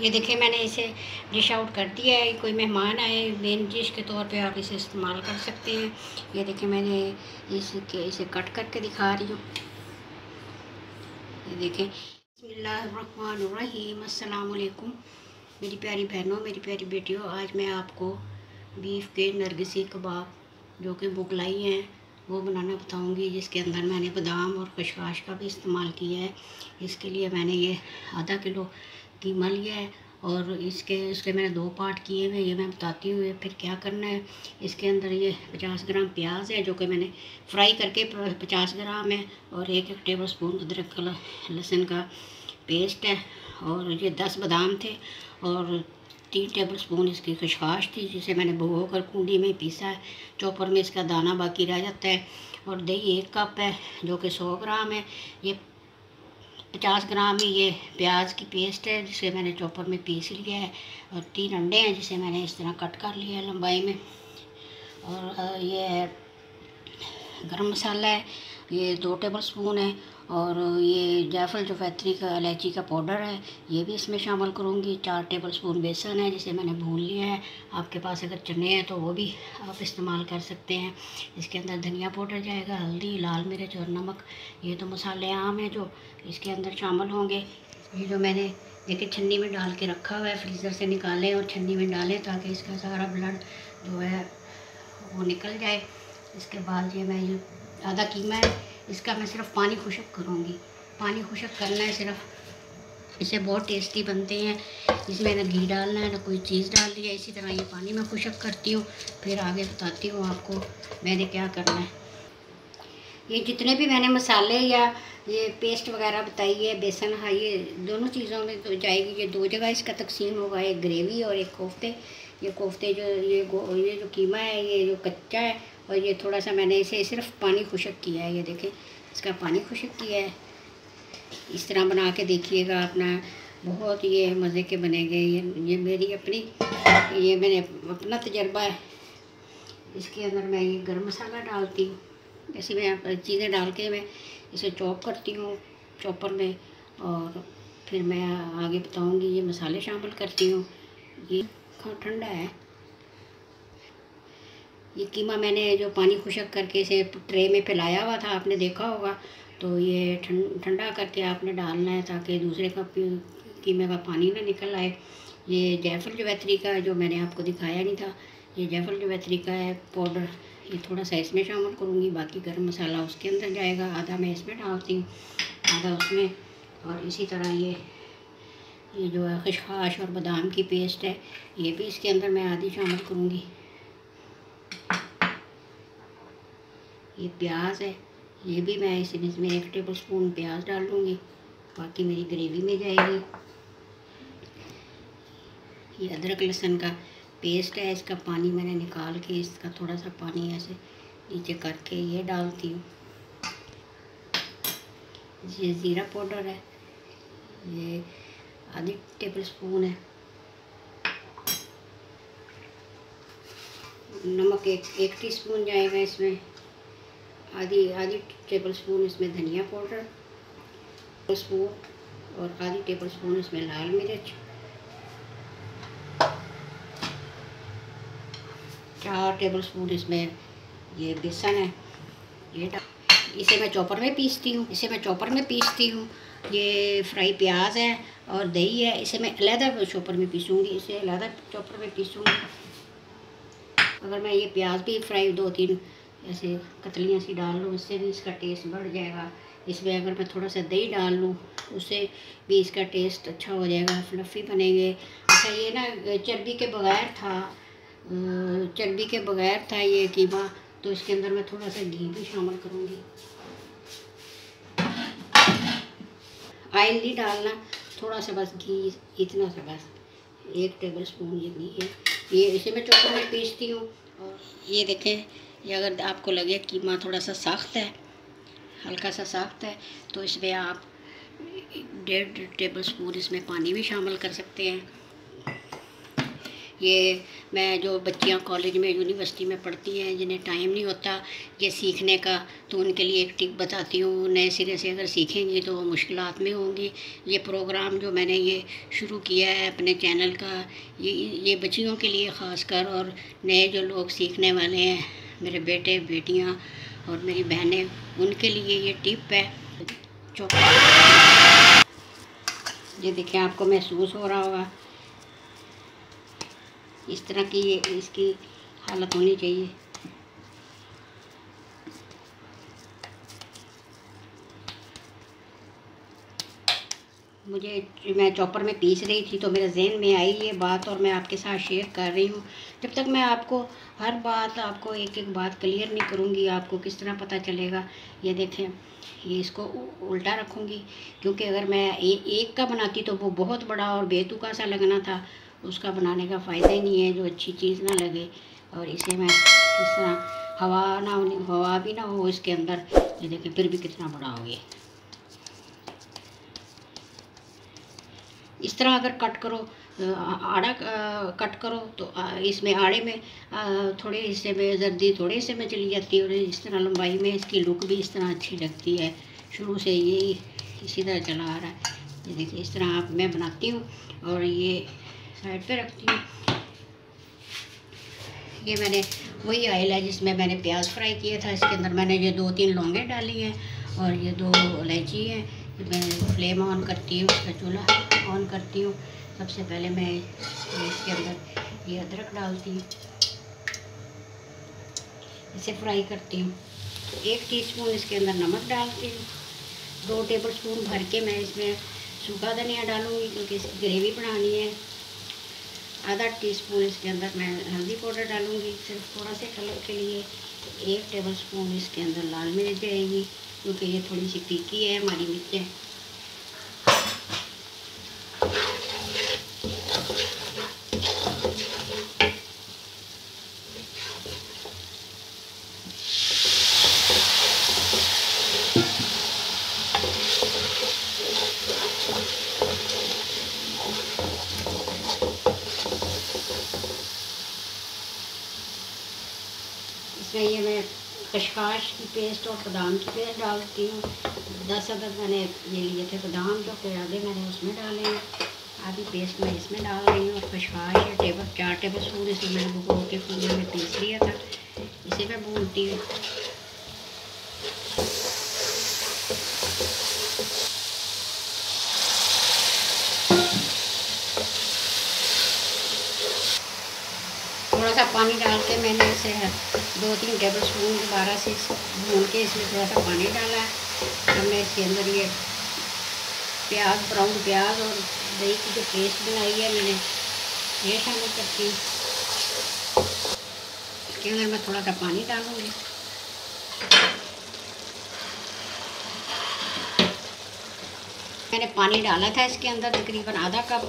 ये देखिए मैंने इसे डिश आउट कर दिया है। कोई मेहमान आए मेन डिश के तौर पे आप इसे इस्तेमाल कर सकते हैं। ये देखिए मैंने इसे कट करके दिखा रही हूँ। ये देखें। बिस्मिल्लाहिर्रहमानिर्रहीम। अस्सलाम अलैकुम मेरी प्यारी बहनों, मेरी प्यारी बेटियों। आज मैं आपको बीफ के नरगिसी कबाब जो कि बुगलाई हैं वो बनाना बताऊंगी, जिसके अंदर मैंने बादाम और खशखाश का भी इस्तेमाल किया है। इसके लिए मैंने ये आधा किलो कीमा लिया है और इसके मैंने दो पार्ट किए हुए, ये मैं बताती हूँ फिर क्या करना है। इसके अंदर ये 50 ग्राम प्याज है जो कि मैंने फ्राई करके 50 ग्राम है, और एक टेबल स्पून अदरक का लहसुन का पेस्ट है, और ये 10 बादाम थे, और 3 टेबलस्पून इसकी खशखाश थी जिसे मैंने भगो कर कूंडी में पीसा है। चॉपर में इसका दाना बाकी रह जाता है। और दही 1 कप है जो कि 100 ग्राम है। ये 50 ग्राम ही ये प्याज की पेस्ट है जिसे मैंने चॉपर में पीस लिया है, और 3 अंडे हैं जिसे मैंने इस तरह कट कर लिया है लंबाई में। और ये गरम मसाला है, ये 2 टेबलस्पून है, और ये जायफल जफैत्री का इलायची का पाउडर है, ये भी इसमें शामिल करूँगी। 4 टेबलस्पून बेसन है जिसे मैंने भून लिया है। आपके पास अगर चने हैं तो वो भी आप इस्तेमाल कर सकते हैं। इसके अंदर धनिया पाउडर जाएगा, हल्दी, लाल मिर्च और नमक। ये तो मसाले आम हैं जो इसके अंदर शामिल होंगे। ये जो मैंने देखिए छन्नी में डाल के रखा हुआ है, फ्रीज़र से निकालें और छन्नी में डालें ताकि इसका सारा ब्लड जो है वो निकल जाए। इसके बाद ये मैं ये आधा कीमा है, इसका मैं सिर्फ पानी खुशक करूँगी। पानी खुशक करना है सिर्फ, इसे बहुत टेस्टी बनते हैं। इसमें ना घी डालना है ना कोई चीज़ डालनी है। इसी तरह ये पानी मैं खुशक करती हूँ, फिर आगे बताती हूँ आपको मैंने क्या करना है। ये जितने भी मैंने मसाले या ये पेस्ट वगैरह बताई है, बेसन, हाँ, ये दोनों चीज़ों में तो जाएगी। ये 2 जगह इसका तकसीम होगा, एक ग्रेवी और एक कोफ्ते। ये कोफ्ते जो ये जो कीमा है ये जो कच्चा है, और ये थोड़ा सा मैंने इसे सिर्फ पानी खुशक किया है। ये देखें इसका पानी खुशक किया है। इस तरह बना के देखिएगा अपना, बहुत ये मज़े के बनेंगे। ये मेरी अपनी, ये मैंने अपना तजर्बा है। इसके अंदर मैं ये गर्म मसाला डालती हूँ, जैसे मैं चीज़ें डाल के मैं इसे चॉप करती हूँ चॉपर में, और फिर मैं आगे बताऊँगी। ये मसाले शामिल करती हूँ। ये ठंडा है। ये कीमा मैंने जो पानी खुशक करके इसे ट्रे में फैलाया हुआ था, आपने देखा होगा, तो ये ठंडा करके आपने डालना है ताकि दूसरे कप कीमे का पानी ना निकल आए। ये जायफल जवैत्री का जो मैंने आपको दिखाया नहीं था, ये जायफल जवैत्री का है पाउडर, ये थोड़ा सा इसमें शामिल करूँगी। बाकी गर्म मसाला उसके अंदर जाएगा, आधा मैं इसमें डालती हूँ आधा उसमें। और इसी तरह ये जो है खशखाश और बादाम की पेस्ट है, ये भी इसके अंदर मैं आधी शामिल करूँगी। ये प्याज है, ये भी मैं इसमें 1 टेबलस्पून प्याज डाल लूँगी, बाकी मेरी ग्रेवी में जाएगी। ये अदरक लहसुन का पेस्ट है, इसका पानी मैंने निकाल के इसका थोड़ा सा पानी ऐसे नीचे करके ये डालती हूँ। ये ज़ीरा पाउडर है, ये आधी टेबलस्पून है। नमक 1 टीस्पून जाएगा इसमें। आधी टेबलस्पून इसमें धनिया पाउडर टेबलस्पून, और आधी टेबलस्पून इसमें लाल मिर्च। 4 टेबलस्पून इसमें ये बेसन है, ये इसे मैं चॉपर में पीसती हूँ। ये फ्राई प्याज है और दही है, इसे मैं अलहदा चॉपर में पीसूँगी, अगर मैं ये प्याज भी फ्राई 2-3 ऐसे कतलियाँ सी डाल लूँ, उससे भी इसका टेस्ट बढ़ जाएगा। इसमें अगर मैं थोड़ा सा दही डाल लूँ, उससे भी इसका टेस्ट अच्छा हो जाएगा, फ्लफ़ी बनेंगे। अच्छा, ये ना चर्बी के बगैर था ये कीमा, तो इसके अंदर मैं थोड़ा सा घी भी शामिल करूँगी। ऑयल नहीं डालना, थोड़ा सा बस घी, इतना सा बस, 1 टेबलस्पून ये घी है। ये इसे मैं चॉपर में पीसती हूँ। और ये देखें, ये अगर आपको लगे कीमा थोड़ा सा सख्त है, हल्का सा सख्त है, तो इसमें आप 1.5 टेबलस्पून इसमें पानी भी शामिल कर सकते हैं। ये मैं जो बच्चियाँ कॉलेज में यूनिवर्सिटी में पढ़ती हैं जिन्हें टाइम नहीं होता ये सीखने का, तो उनके लिए एक टिप बताती हूँ। नए सिरे से अगर सीखेंगी तो मुश्किल में होंगी। ये प्रोग्राम जो मैंने ये शुरू किया है अपने चैनल का, ये बच्चियों के लिए ख़ास कर, और नए जो लोग सीखने वाले हैं, मेरे बेटे बेटियाँ और मेरी बहनें, उनके लिए ये टिप है। ये देखें, आपको महसूस हो रहा होगा इस तरह की ये इसकी हालत होनी चाहिए। मैं चॉपर में पीस रही थी तो मेरे जहन में आई ये बात और मैं आपके साथ शेयर कर रही हूँ। जब तक मैं आपको हर बात, आपको एक एक बात क्लियर नहीं करूँगी, आपको किस तरह पता चलेगा। ये देखें, ये इसको उल्टा रखूँगी क्योंकि अगर मैं एक का बनाती तो वो बहुत बड़ा और बेतुका सा लगना था, उसका बनाने का फ़ायदा ही नहीं है, जो अच्छी चीज़ ना लगे। और इसे मैं इस तरह हवा भी ना हो इसके अंदर। ये देखें, फिर भी कितना बड़ा हो गया। इस तरह अगर कट करो, आड़ा कट करो तो इसमें आड़े में थोड़े हिस्से में जर्दी, थोड़े हिस्से में चली जाती है, और इस तरह लंबाई में इसकी लुक भी इस तरह अच्छी लगती है। शुरू से यही इसी तरह चला आ रहा है। ये देखिए, इस तरह आप मैं बनाती हूँ और ये साइड पे रखती हूँ। ये मैंने वही ऑयल है जिसमें मैंने प्याज फ्राई किया था, इसके अंदर मैंने ये 2-3 लौंगे डाली हैं और ये 2 इलायची हैं। मैं फ्लेम ऑन करती हूँ, उसका चूल्हा ऑन करती हूँ। सबसे पहले मैं इसके अंदर ये अदरक डालती हूँ, इसे फ्राई करती हूँ। 1 टीस्पून इसके अंदर नमक डालती हूँ। 2 टेबलस्पून भर के मैं इसमें सूखा धनिया डालूँगी क्योंकि इसकी ग्रेवी बनानी है। आधा टीस्पून इसके अंदर मैं हल्दी पाउडर डालूँगी सिर्फ थोड़ा से कलर के लिए। 1 टेबलस्पून इसके अंदर लाल मिर्च जाएगी क्योंकि ये थोड़ी सी फीकी है हमारी मिर्चें। इसमें ये मैं खसखस की पेस्ट और बादाम की पेस्ट डालती हूँ। 10 अदद मैंने ये लिए थे बादाम, जो फिर आधे मैंने उसमें डाले हैं। आधी पेस्ट मैं इसमें डाल रही हूँ। और खसखस 4 टेबलस्पून इसे मैंने भून के फूल में पीस लिया था, इसे मैं भूनती हूँ। थोड़ा सा पानी डाल के मैंने इसे 2-3 टेबलस्पून दोबारा से भून के इसमें थोड़ा सा पानी डाला है। हमने इसके अंदर ये प्याज, ब्राउन प्याज और दही की जो पेस्ट बनाई है मैंने, ये शामिल करती हूँ। इसके अंदर मैं थोड़ा सा पानी डालूँगी। मैंने पानी डाला था इसके अंदर तकरीबन आधा कप,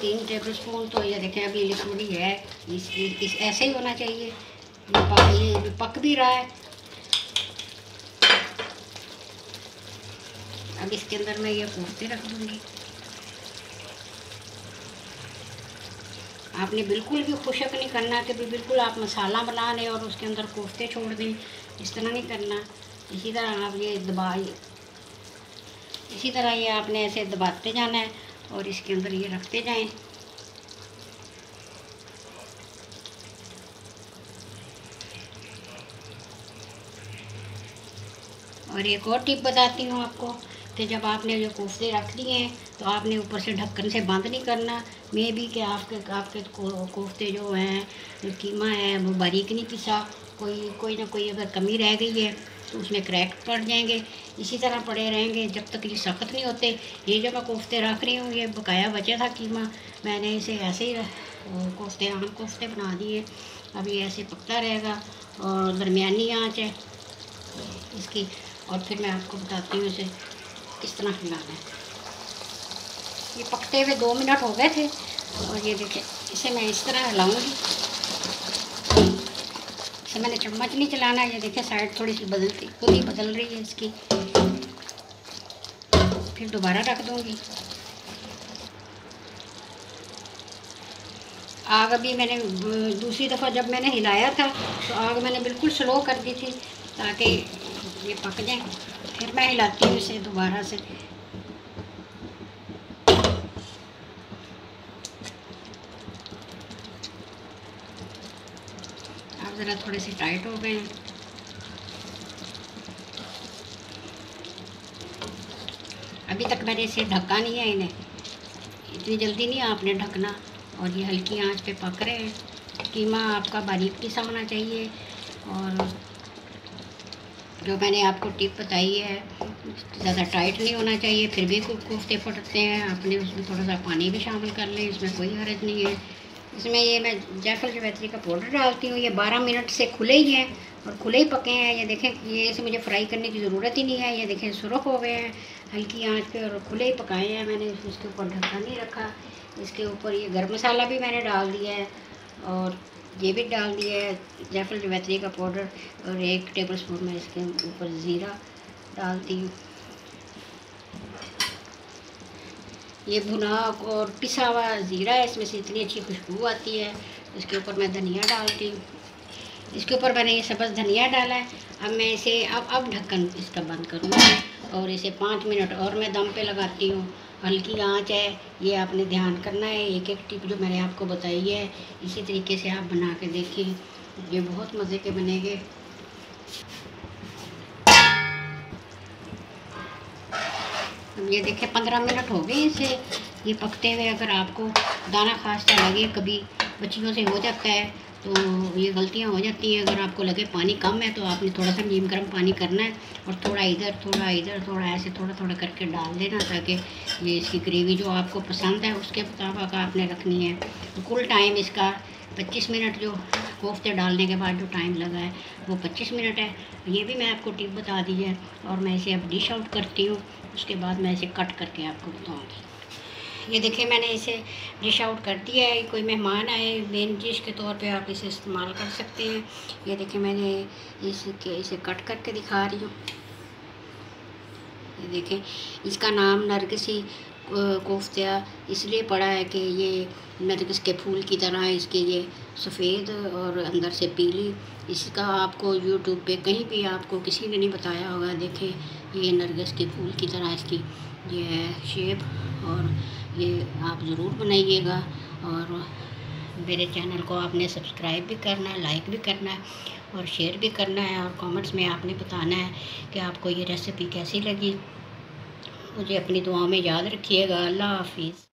3 टेबलस्पून। तो ये देखें अभी लिक्विड ही है, इस ऐसे ही होना चाहिए। ये पक भी रहा है। अब इसके अंदर मैं ये कोफ्ते रख दूँगी। आपने बिल्कुल भी खुशक नहीं करना कि बिल्कुल आप मसाला बना लें और उसके अंदर कोफ्ते छोड़ दें, इस तरह नहीं करना। इसी तरह आप ये इसी तरह ये आपने ऐसे दबाते जाना है और इसके अंदर ये रखते जाएं। और एक और टिप बताती हूँ आपको कि जब आपने ये कोफ्ते रख दिए हैं तो आपने ऊपर से ढक्कन से बंद नहीं करना। मे भी कि आपके कोफ्ते जो हैं, जो कीमा है वो बारीक नहीं पिसा, कोई ना कोई अगर कमी रह गई है तो उसमें क्रैक पड़ जाएंगे। इसी तरह पड़े रहेंगे जब तक ये सख्त नहीं होते। ये जो मैं कोफ्ते रख रही हूँ, ये बकाया बचा था कीमा, मैंने इसे ऐसे ही आम कोफ्ते बना दिए। अब ये ऐसे पकता रहेगा और दरमियानी आँच है इसकी। और फिर मैं आपको बताती हूँ इसे किस तरह हिलाना है। ये पकते हुए 2 मिनट हो गए थे और ये देखें, इसे मैं इस तरह हिलाऊँगी। इसे मैंने चम्मच नहीं चलाना। ये देखें, साइड थोड़ी सी खुद ही बदल रही है इसकी। फिर दोबारा रख दूँगी। आग अभी मैंने दूसरी दफ़ा जब मैंने हिलाया था तो आग मैंने बिल्कुल स्लो कर दी थी ताकि ये पक जाए। फिर मैं हिलाती हूँ इसे दोबारा से। अब ज़रा थोड़े से टाइट हो गए हैं। अभी तक मैंने इसे ढका नहीं है, इन्हें इतनी जल्दी नहीं आपने ढकना। और ये हल्की आंच पे पक रहे हैं। कीमा आपका बारीक पीसा होना चाहिए। और जो मैंने आपको टिप बताई है, ज़्यादा टाइट नहीं होना चाहिए, फिर भी कोफ्ते फटते हैं। आपने उसमें थोड़ा सा पानी भी शामिल कर लें, इसमें कोई हर्ज नहीं है। इसमें ये मैं जायफल जवैतरी का पाउडर डालती हूँ। ये 12 मिनट से खुले ही हैं और खुले ही पके हैं। ये देखें, ये इसे मुझे फ्राई करने की ज़रूरत ही नहीं है। ये देखें सुरख हो गए हैं हल्की आंच पे और खुले ही पकाए हैं मैंने। इसके ऊपर ढक्कन नहीं रखा। इसके ऊपर ये गर्म मसाला भी मैंने डाल दिया है और ये भी डाल दिया है, जायफल जवैतरी का पाउडर। और 1 टेबल स्पून मैं इसके ऊपर ज़ीरा डालती हूँ। ये भुना और पिसा हुआ ज़ीरा है, इसमें से इतनी अच्छी खुशबू आती है। इसके ऊपर मैं धनिया डालती हूँ। इसके ऊपर मैंने ये सब्ज़ धनिया डाला है। अब मैं इसे अब ढक्कन इसका बंद करूँगी और इसे 5 मिनट और मैं दम पे लगाती हूँ। हल्की आंच है, ये आपने ध्यान करना है। एक टिप जो मैंने आपको बताई है, इसी तरीके से आप बना के देखिए, ये बहुत मज़े के बनेंगे। ये देखें 15 मिनट हो गए इसे ये पकते हुए। अगर आपको दाना खास्ता लगे, कभी बच्चियों से हो जाता है तो ये गलतियाँ हो जाती हैं। अगर आपको लगे पानी कम है तो आपने थोड़ा सा नीम गर्म पानी करना है और थोड़ा इधर ऐसे थोड़ा करके डाल देना, ताकि ये इसकी ग्रेवी जो आपको पसंद है उसके मुताबिक आपने रखनी है। तो कुल टाइम इसका 25 मिनट, जो कोफ्ते डालने के बाद जो टाइम लगा है वो 25 मिनट है। ये भी मैं आपको टिप बता दी है। और मैं इसे अब डिश आउट करती हूँ, उसके बाद मैं इसे कट करके आपको बताऊँगी। ये देखिए मैंने इसे डिश आउट कर दिया है। कोई मेहमान आए, मेन डिश के तौर पे आप इसे इस्तेमाल कर सकते हैं। ये देखिए मैंने इसे कट करके दिखा रही हूँ। ये देखें, इसका नाम नरगिसी कोफ्ता इसलिए पड़ा है कि ये नरगिस के फूल की तरह है। इसके ये सफ़ेद और अंदर से पीली। इसका आपको यूट्यूब पे कहीं भी आपको किसी ने नहीं बताया होगा। देखें, ये नरगिस के फूल की तरह इसकी ये है शेप। और ये आप ज़रूर बनाइएगा। और मेरे चैनल को आपने सब्सक्राइब भी करना है, लाइक भी करना है और शेयर भी करना है। और कमेंट्स में आपने बताना है कि आपको ये रेसिपी कैसी लगी। मुझे अपनी दुआ में याद रखिएगा। अल्लाह हाफिज़।